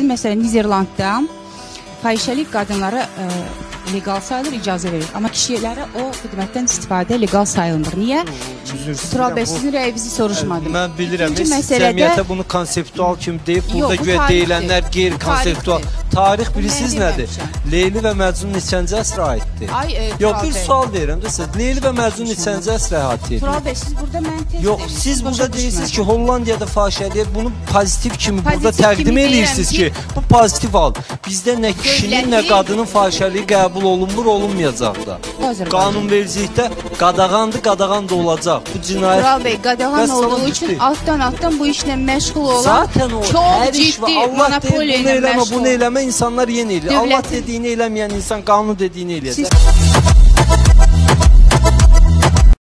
Məsələn, Niderlandda fahişəlik qadınlara legal sayılır, icazə verir. Amma kişilərə o xidmətdən istifadə legal sayılmır. Niyə? Tural bəy, sizin rəyinizi soruşmadım. Mən bilirəm, cəmiyyətə bunu konseptual kimi deyib, burada güya deyilənlər qeyri-konseptual. Tarix bilirsiniz nədir? Leyli və Məcnun neçəncə əsrə aiddir? Yox, bir sual verirəm də siz, Leyli və Məcnun neçəncə əsrə aiddir? Tural bəy, siz burada mən tez... Yox, siz burada deyirsiniz ki, Hollandiyada fahişəliyə bunu pozitiv kimi burada təqdim edirsiniz ki, bu pozitiv al. Bizdə nə kişinin, nə qadının fahişəliyi qəbul olunmur, olunmayacaq da. Qanunvericilikdə qadağandır, qadağan da olacaq. Bu cinayət... Tural bəy, qadağan olduğu üçün altdan bu işlə məşğul olan çox ciddi monopoliyayla məşğul. İnsanlar yeni eyləyir. Allah dediğini eyləməyən insan qanun dediğini eyləyəcək.